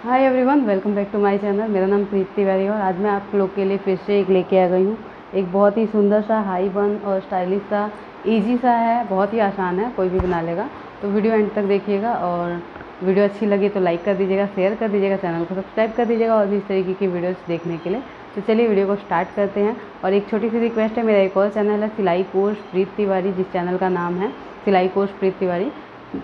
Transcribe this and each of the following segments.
Hi everyone, welcome back to my channel. मेरा नाम प्रीत तिवारी और आज मैं आप लोग के लिए फिर से एक लेके आ गई हूँ। एक बहुत ही सुंदर सा हाई बन और स्टाइलिश सा इजी सा है, बहुत ही आसान है, कोई भी बना लेगा। तो वीडियो एंड तक देखिएगा और वीडियो अच्छी लगी तो लाइक कर दीजिएगा, शेयर कर दीजिएगा, चैनल को सब्सक्राइब कर दीजिएगा और भी इस तरीके की वीडियोज़ देखने के लिए। तो चलिए वीडियो को स्टार्ट करते हैं। और एक छोटी सी रिक्वेस्ट है, मेरा एक और चैनल है सिलाई कोर्स प्रीत तिवारी, जिस चैनल का नाम है सिलाई कोर्स प्रीत तिवारी।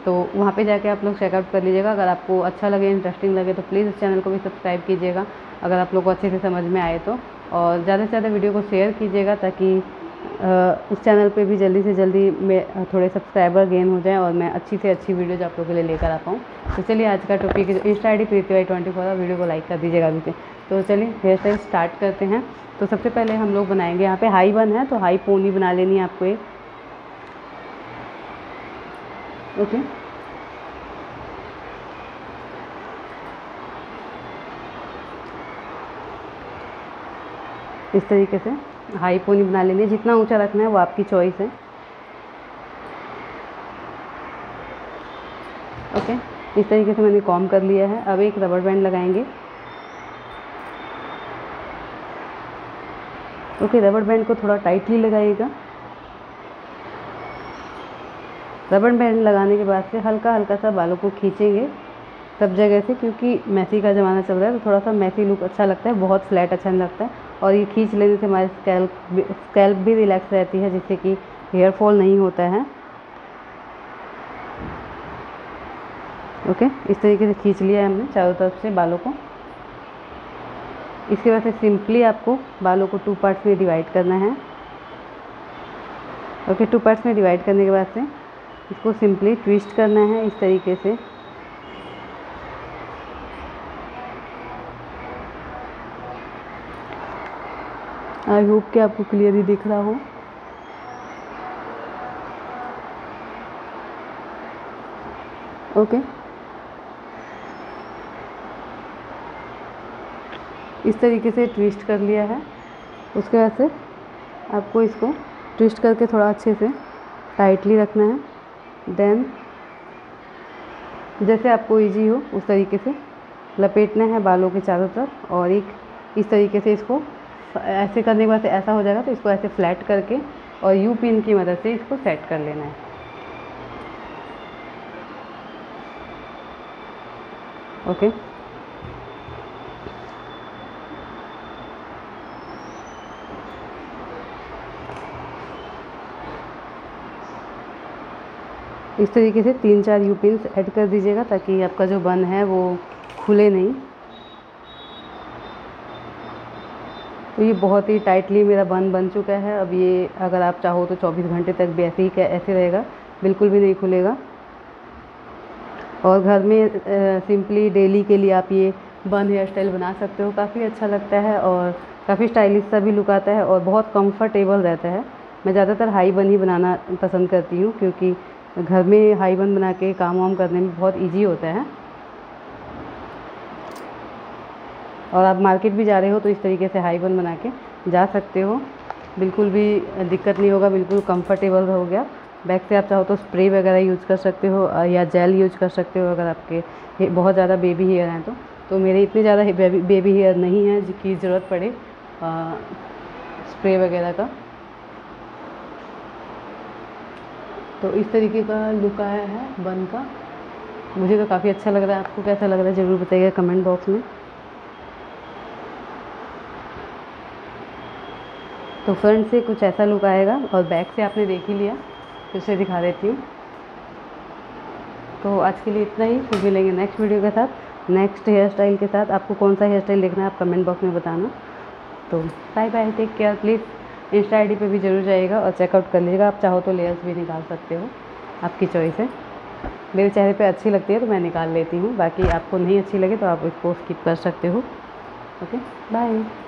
तो वहाँ पे जाके आप लोग चेकआउट कर लीजिएगा। अगर आपको अच्छा लगे, इंटरेस्टिंग लगे तो प्लीज़ इस चैनल को भी सब्सक्राइब कीजिएगा अगर आप लोग को अच्छे से समझ में आए तो। और ज़्यादा से ज़्यादा वीडियो को शेयर कीजिएगा ताकि इस चैनल पे भी जल्दी से जल्दी मैं थोड़े सब्सक्राइबर गेन हो जाए और मैं अच्छी से अच्छी वीडियोज आप लोगों के लिए लेकर आ पाऊँ। तो चलिए आज का topic insta ID Preet Tiwari 24 है। वीडियो को लाइक कर दीजिएगा अभी से। तो चलिए हेयर स्टाइल स्टार्ट करते हैं। तो सबसे पहले हम लोग बनाएंगे, यहाँ पर हाई बन है तो हाई पोनी बना लेनी है आपको एक। ओके, इस तरीके से हाई पोनी बना लेनी है। जितना ऊंचा रखना है वो आपकी चॉइस है। ओके, इस तरीके से मैंने कॉम कर लिया है। अब एक रबर बैंड लगाएंगे। ओके, रबर बैंड को थोड़ा टाइटली लगाइएगा। रबड़ बैंड लगाने के बाद से हल्का हल्का सा बालों को खींचेंगे सब जगह से, क्योंकि मैसी का ज़माना चल रहा है तो थोड़ा सा मैसी लुक अच्छा लगता है, बहुत फ्लैट अच्छा नहीं लगता है। और ये खींच लेने से हमारे स्कैल्प भी रिलैक्स रहती है, जिससे कि हेयर फॉल नहीं होता है। ओके, इस तरीके से खींच लिया है हमने चारों तरफ से बालों को। इसके बाद से सिंपली आपको बालों को 2 पार्ट्स में डिवाइड करना है। ओके, 2 पार्ट्स में डिवाइड करने के बाद से इसको सिंपली ट्विस्ट करना है इस तरीके से। आई होप कि आपको क्लियरली दिख रहा हो। ओके, इस तरीके से ट्विस्ट कर लिया है। उसके बाद से आपको इसको ट्विस्ट करके थोड़ा अच्छे से टाइटली रखना है। देन जैसे आपको इजी हो उस तरीके से लपेटना है बालों के चारों तरफ। और एक इस तरीके से इसको ऐसे करने के बाद ऐसा हो जाएगा, तो इसको ऐसे फ्लैट करके और यू पिन की मदद से इसको सेट कर लेना है। ओके, इस तरीके से 3-4 यू पिन्स ऐड कर दीजिएगा ताकि आपका जो बन है वो खुले नहीं। तो ये बहुत ही टाइटली मेरा बन चुका है। अब ये अगर आप चाहो तो 24 घंटे तक भी ऐसे ही ऐसे रहेगा, बिल्कुल भी नहीं खुलेगा। और घर में सिंपली डेली के लिए आप ये बन हेयर स्टाइल बना सकते हो। काफ़ी अच्छा लगता है और काफ़ी स्टाइलिश सा भी लुक आता है और बहुत कंफर्टेबल रहता है। मैं ज़्यादातर हाई बन ही बनाना पसंद करती हूँ, क्योंकि घर में हाई बन बना के काम वाम करने में बहुत इजी होता है। और आप मार्केट भी जा रहे हो तो इस तरीके से हाई बन बना के जा सकते हो, बिल्कुल भी दिक्कत नहीं होगा, बिल्कुल कंफर्टेबल हो गया। बैक से आप चाहो तो स्प्रे वगैरह यूज़ कर सकते हो या जेल यूज़ कर सकते हो अगर आपके बहुत ज़्यादा बेबी हेयर हैं तो मेरे इतने ज़्यादा बेबी हेयर नहीं है जिसकी ज़रूरत पड़े स्प्रे वगैरह का। तो इस तरीके का लुक आया है बन का। मुझे तो काफ़ी अच्छा लग रहा है, आपको कैसा लग रहा है ज़रूर बताइएगा कमेंट बॉक्स में। तो फ्रंट से कुछ ऐसा लुक आएगा और बैक से आपने देख ही लिया, फिर से दिखा देती हूँ। तो आज के लिए इतना ही, फिर मिलेंगे नेक्स्ट वीडियो के साथ, नेक्स्ट हेयर स्टाइल के साथ। आपको कौन सा हेयर स्टाइल देखना है आप कमेंट बॉक्स में बताना। तो bye bye, take care. Please insta ID पे भी जरूर जाइएगा और चेकआउट कर लीजिएगा। आप चाहो तो लेयर्स भी निकाल सकते हो, आपकी चॉइस है। मेरे चेहरे पे अच्छी लगती है तो मैं निकाल लेती हूँ, बाकी आपको नहीं अच्छी लगे तो आप इसको स्किप कर सकते हो। Okay, bye.